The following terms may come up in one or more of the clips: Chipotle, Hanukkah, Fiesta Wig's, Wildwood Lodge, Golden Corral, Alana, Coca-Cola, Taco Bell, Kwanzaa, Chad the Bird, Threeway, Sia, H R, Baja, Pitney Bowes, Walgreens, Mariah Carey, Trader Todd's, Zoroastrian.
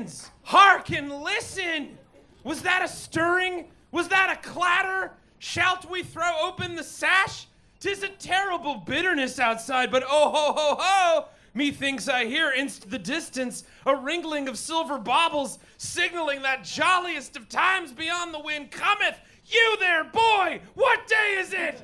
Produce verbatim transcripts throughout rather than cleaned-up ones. heavens, hark and listen! Was that a stirring? Was that a clatter? Shalt we throw open the sash? 'Tis a terrible bitterness outside, but oh ho ho ho! Methinks I hear inst the distance a ringling of silver baubles, signaling that jolliest of times beyond the wind cometh. You there, boy! What day is it?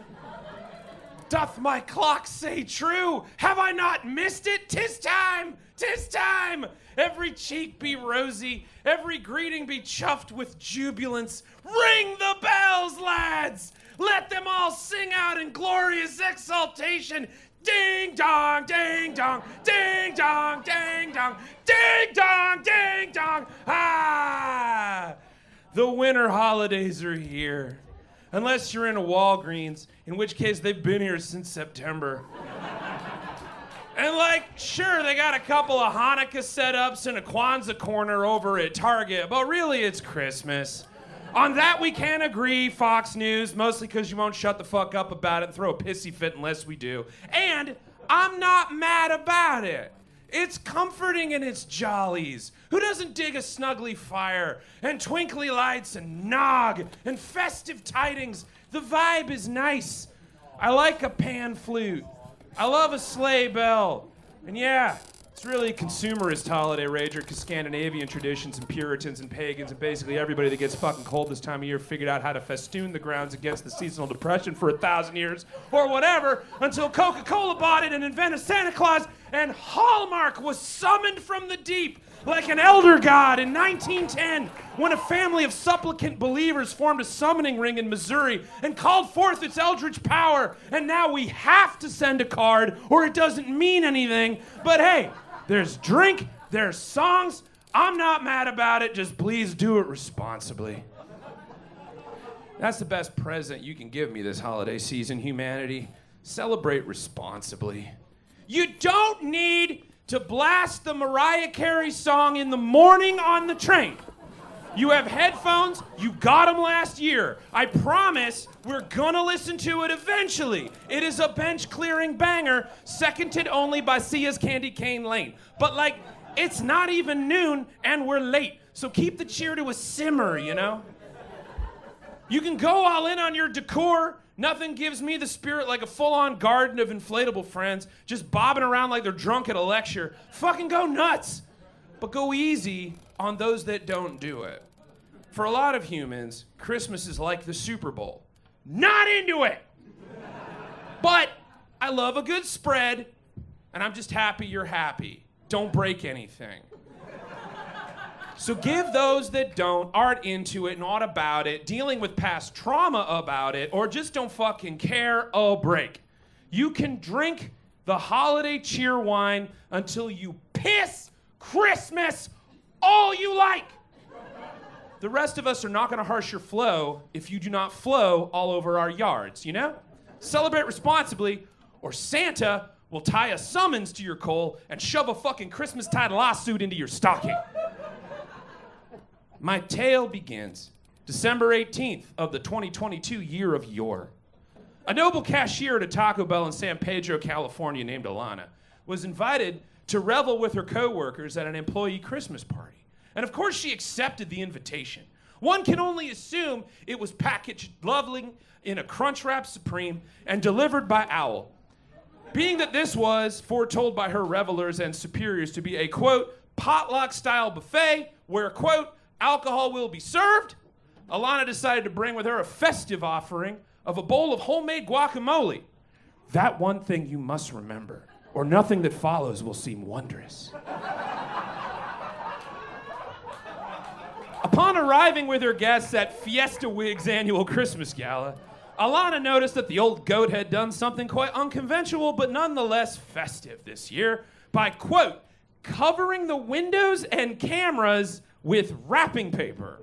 Doth my clock say true? Have I not missed it? 'Tis time! 'Tis time! Every cheek be rosy, every greeting be chuffed with jubilance. Ring the bells, lads! Let them all sing out in glorious exultation. Ding dong, ding dong, ding dong, ding dong, ding dong, ding dong. Ah! The winter holidays are here. Unless you're in a Walgreens, in which case they've been here since September. And like, sure, they got a couple of Hanukkah setups and a Kwanzaa corner over at Target, but really it's Christmas. On that we can't agree, Fox News, mostly because you won't shut the fuck up about it and throw a pissy fit unless we do. And I'm not mad about it. It's comforting in its jollies. Who doesn't dig a snuggly fire and twinkly lights and nog and festive tidings? The vibe is nice. I like a pan flute. I love a sleigh bell. And yeah, it's really a consumerist holiday rager because Scandinavian traditions and Puritans and pagans and basically everybody that gets fucking cold this time of year figured out how to festoon the grounds against the seasonal depression for a thousand years or whatever until Coca-Cola bought it and invented Santa Claus and Hallmark was summoned from the deep like an elder god in nineteen ten when a family of supplicant believers formed a summoning ring in Missouri and called forth its eldritch power. And now we have to send a card or it doesn't mean anything. But hey, there's drink, there's songs. I'm not mad about it. Just please do it responsibly. That's the best present you can give me this holiday season, humanity. Celebrate responsibly. You don't need to blast the Mariah Carey song in the morning on the train. You have headphones, you got them last year. I promise we're gonna listen to it eventually. It is a bench-clearing banger, seconded only by Sia's Candy Cane Lane. But like, it's not even noon and we're late, so keep the cheer to a simmer, you know? You can go all in on your decor. Nothing gives me the spirit like a full-on garden of inflatable friends just bobbing around like they're drunk at a lecture. Fucking go nuts! But go easy on those that don't do it. For a lot of humans, Christmas is like the Super Bowl. Not into it! But I love a good spread, and I'm just happy you're happy. Don't break anything. So give those that don't, aren't into it and aren't about it, dealing with past trauma about it, or just don't fucking care, a break. You can drink the holiday cheer wine until you piss Christmas all you like. The rest of us are not gonna harsh your flow if you do not flow all over our yards, you know? Celebrate responsibly, or Santa will tie a summons to your coal and shove a fucking Christmas-tide lawsuit into your stocking. My tale begins December eighteenth of the twenty twenty-two year of yore. A noble cashier at a Taco Bell in San Pedro, California named Alana was invited to revel with her coworkers at an employee Christmas party. And of course she accepted the invitation. One can only assume it was packaged lovely in a Crunchwrap Supreme and delivered by Owl. Being that this was foretold by her revelers and superiors to be a, quote, potluck-style buffet where, quote, alcohol will be served, Alana decided to bring with her a festive offering of a bowl of homemade guacamole. That one thing you must remember, or nothing that follows will seem wondrous. Upon arriving with her guests at Fiesta Wig's annual Christmas gala, Alana noticed that the old goat had done something quite unconventional but nonetheless festive this year by, quote, covering the windows and cameras with wrapping paper.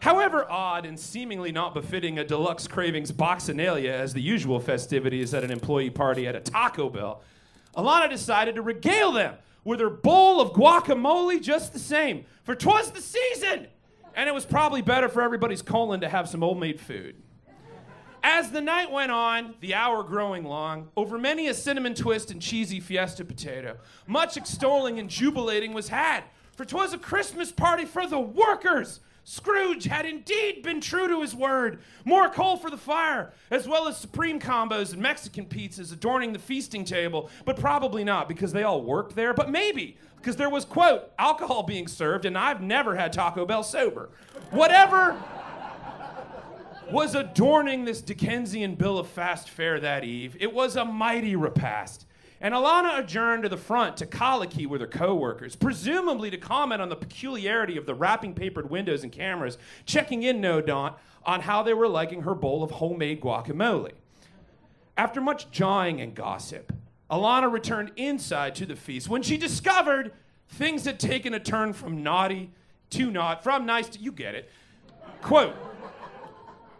However odd and seemingly not befitting a deluxe cravings boxinalia as the usual festivities at an employee party at a Taco Bell, Alana decided to regale them with her bowl of guacamole just the same, for 'twas the season, and it was probably better for everybody's colon to have some homemade food. As the night went on, the hour growing long, over many a cinnamon twist and cheesy fiesta potato, much extolling and jubilating was had, for 'twas a Christmas party for the workers. Scrooge had indeed been true to his word. More coal for the fire, as well as supreme combos and Mexican pizzas adorning the feasting table, but probably not because they all worked there, but maybe because there was, quote, alcohol being served, and I've never had Taco Bell sober. Whatever was adorning this Dickensian bill of fast fare that eve, it was a mighty repast. And Alana adjourned to the front to colloquy with her coworkers, presumably to comment on the peculiarity of the wrapping papered windows and cameras, checking in, no doubt, on how they were liking her bowl of homemade guacamole. After much jawing and gossip, Alana returned inside to the feast when she discovered things had taken a turn from naughty to not, from nice to, you get it. Quote,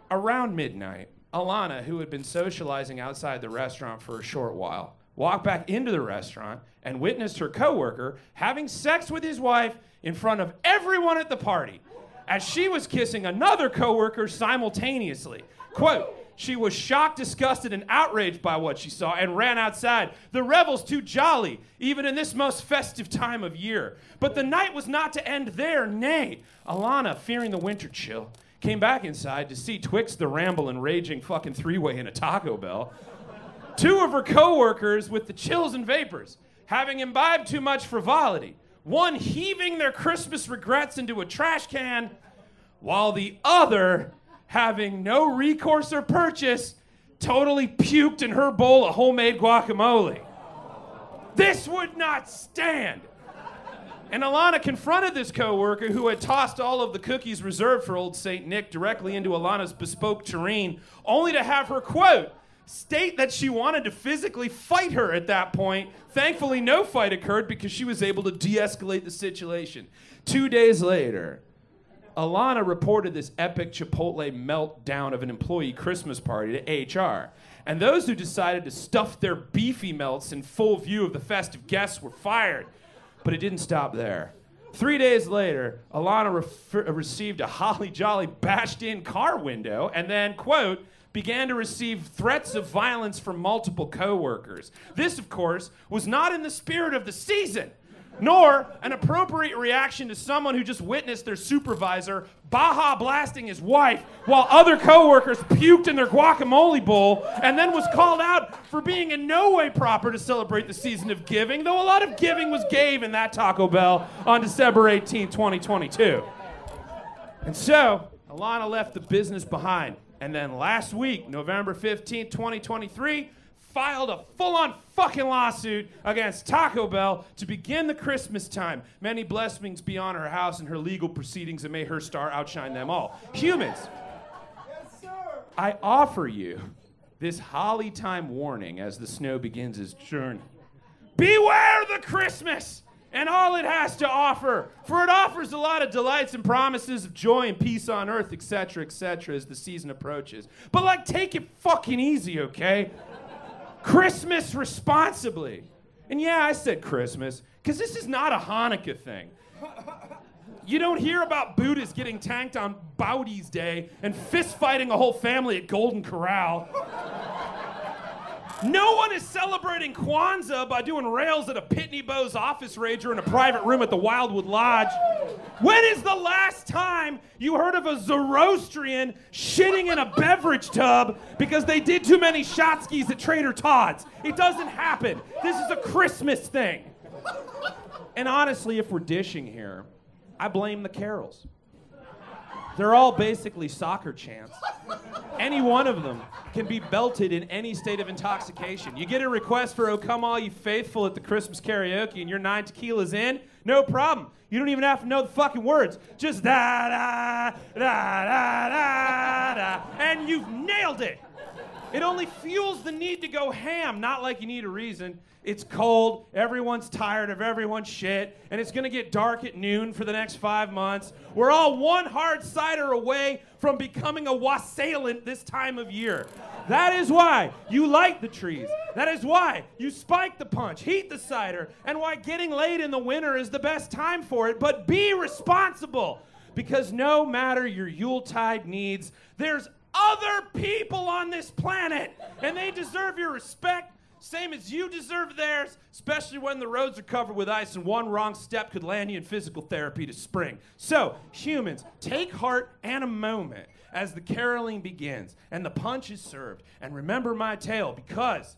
around midnight, Alana, who had been socializing outside the restaurant for a short while, walked back into the restaurant and witnessed her coworker having sex with his wife in front of everyone at the party as she was kissing another coworker simultaneously. Quote, she was shocked, disgusted, and outraged by what she saw and ran outside. The revels too jolly, even in this most festive time of year. But the night was not to end there, nay. Alana, fearing the winter chill, came back inside to see twixt the ramble and raging fucking three-way in a Taco Bell, two of her co-workers with the chills and vapors, having imbibed too much frivolity, one heaving their Christmas regrets into a trash can, while the other, having no recourse or purchase, totally puked in her bowl of homemade guacamole. This would not stand. And Alana confronted this coworker who had tossed all of the cookies reserved for old Saint Nick directly into Alana's bespoke tureen, only to have her, quote, state that she wanted to physically fight her at that point. Thankfully, no fight occurred because she was able to de-escalate the situation. Two days later, Alana reported this epic Chipotle meltdown of an employee Christmas party to H R. And those who decided to stuff their beefy melts in full view of the festive guests were fired. But it didn't stop there. Three days later, Alana received a holly-jolly bashed-in car window and then, quote, began to receive threats of violence from multiple coworkers. This, of course, was not in the spirit of the season, nor an appropriate reaction to someone who just witnessed their supervisor Baja blasting his wife while other coworkers puked in their guacamole bowl and then was called out for being in no way proper to celebrate the season of giving, though a lot of giving was gave in that Taco Bell on December eighteenth, twenty twenty-two. And so, Alana left the business behind. And then last week, November fifteenth, twenty twenty-three, filed a full-on fucking lawsuit against Taco Bell to begin the Christmas time. Many blessings be on her house and her legal proceedings, and may her star outshine them all. Humans, yes, sir. I offer you this holly time warning as the snow begins its journey. Beware the Christmas and all it has to offer, for it offers a lot of delights and promises of joy and peace on earth, et cetera, et cetera, as the season approaches. But, like, take it fucking easy, okay? Christmas responsibly. And yeah, I said Christmas, because this is not a Hanukkah thing. You don't hear about Buddhists getting tanked on Baudi's Day and fist-fighting a whole family at Golden Corral. No one is celebrating Kwanzaa by doing rails at a Pitney Bowes office rage or in a private room at the Wildwood Lodge. When is the last time you heard of a Zoroastrian shitting in a beverage tub because they did too many shot skis at Trader Todd's? It doesn't happen. This is a Christmas thing. And honestly, if we're dishing here, I blame the Carols. They're all basically soccer chants. Any one of them can be belted in any state of intoxication. You get a request for "Oh Come All Ye Faithful" at the Christmas karaoke and your nine tequilas in, no problem. You don't even have to know the fucking words. Just da da da da da da, and you've nailed it. It only fuels the need to go ham, not like you need a reason. It's cold, everyone's tired of everyone's shit, and it's gonna get dark at noon for the next five months. We're all one hard cider away from becoming a wassailant this time of year. That is why you light the trees. That is why you spike the punch, heat the cider, and why getting laid in the winter is the best time for it, but be responsible, because no matter your Yuletide needs, there's other people on this planet, and they deserve your respect, same as you deserve theirs, especially when the roads are covered with ice and one wrong step could land you in physical therapy to spring. So, humans, take heart and a moment as the caroling begins and the punch is served. And remember my tale, because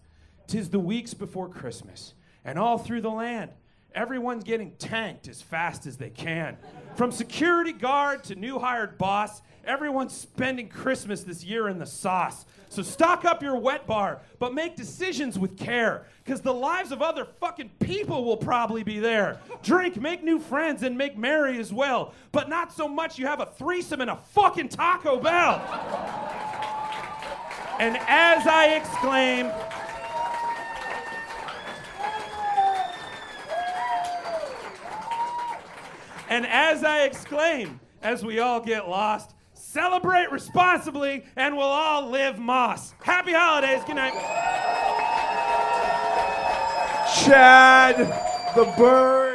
'tis the weeks before Christmas, and all through the land, everyone's getting tanked as fast as they can. From security guard to new hired boss, everyone's spending Christmas this year in the sauce. So stock up your wet bar, but make decisions with care, because the lives of other fucking people will probably be there. Drink, make new friends, and make merry as well, but not so much you have a threesome in a fucking Taco Bell. And as I exclaim, And as I exclaim, as we all get lost, celebrate responsibly and we'll all live Moss. Happy holidays. Good night. Chad the Bird.